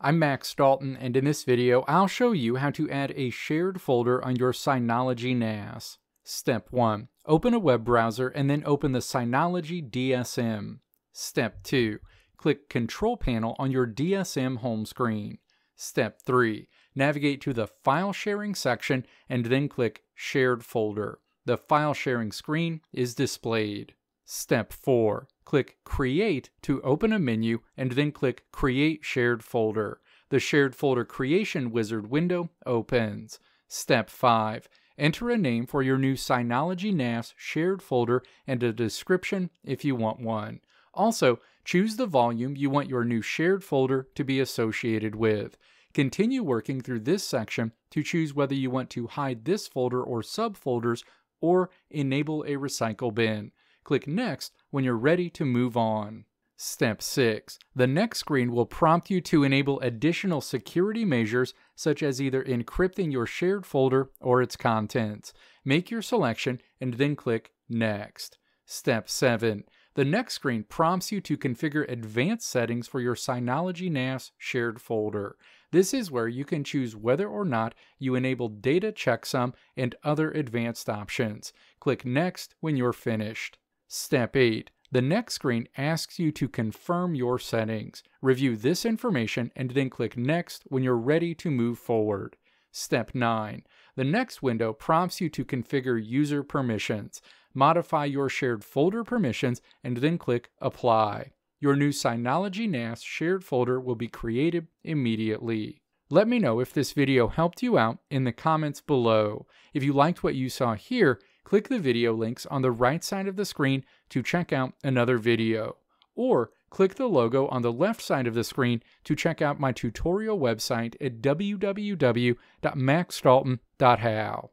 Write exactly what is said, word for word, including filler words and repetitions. I'm Max Dalton, and in this video I'll show you how to add a shared folder on your Synology N A S. Step one. Open a web browser and then open the Synology D S M. Step two. Click Control Panel on your D S M home screen. Step three. Navigate to the File Sharing section and then click Shared Folder. The file sharing screen is displayed. Step four. Click Create to open a menu and then click Create Shared Folder. The Shared Folder Creation Wizard window opens. Step five. Enter a name for your new Synology N A S shared folder and a description if you want one. Also, choose the volume you want your new shared folder to be associated with. Continue working through this section to choose whether you want to hide this folder or subfolders or enable a recycle bin. Click Next when you're ready to move on. Step six. The next screen will prompt you to enable additional security measures such as either encrypting your shared folder or its contents. Make your selection and then click Next. Step seven. The next screen prompts you to configure advanced settings for your Synology N A S shared folder. This is where you can choose whether or not you enable data checksum and other advanced options. Click Next when you're finished. Step eight. The next screen asks you to confirm your settings. Review this information and then click Next when you're ready to move forward. Step nine. The next window prompts you to configure user permissions. Modify your shared folder permissions and then click Apply. Your new Synology N A S shared folder will be created immediately. Let me know if this video helped you out in the comments below. If you liked what you saw here, click the video links on the right side of the screen to check out another video, or click the logo on the left side of the screen to check out my tutorial website at w w w dot max dalton dot how.